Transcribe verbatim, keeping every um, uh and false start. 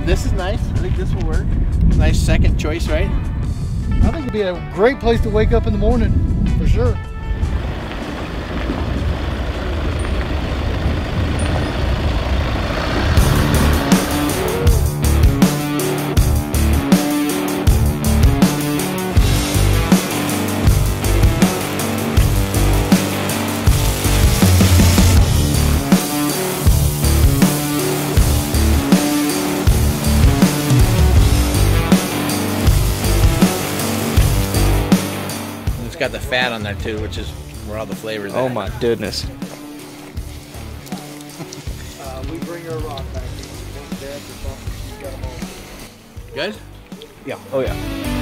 But this is nice. I think this will work. Nice second choice, right? I think it'd be a great place to wake up in the morning, for sure. Got the fat on there too, which is where all the flavors are. Oh my goodness. Uh, we bring her rock back. Good? Yeah. Oh yeah.